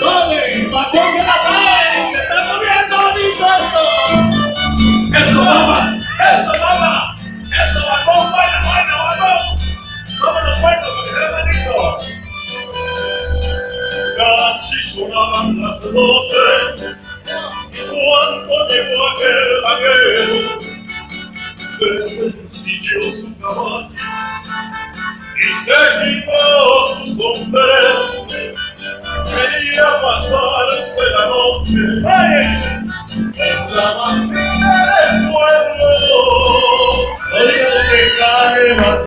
¡Vale! ¡Mateo se la sabe! ¡Te está moviendo bonito esto! ¡Eso, mamá! ¡Eso, mamá! ¡Eso, vamos! ¡Bueno, bueno, vamos! ¡Vámonos, bueno, porque se ve bonito! Casi sonaban las 12 y cuando llegó aquel vaquero desencilló su caballo y se quitó su sombrero. Quería pasarse la noche en la más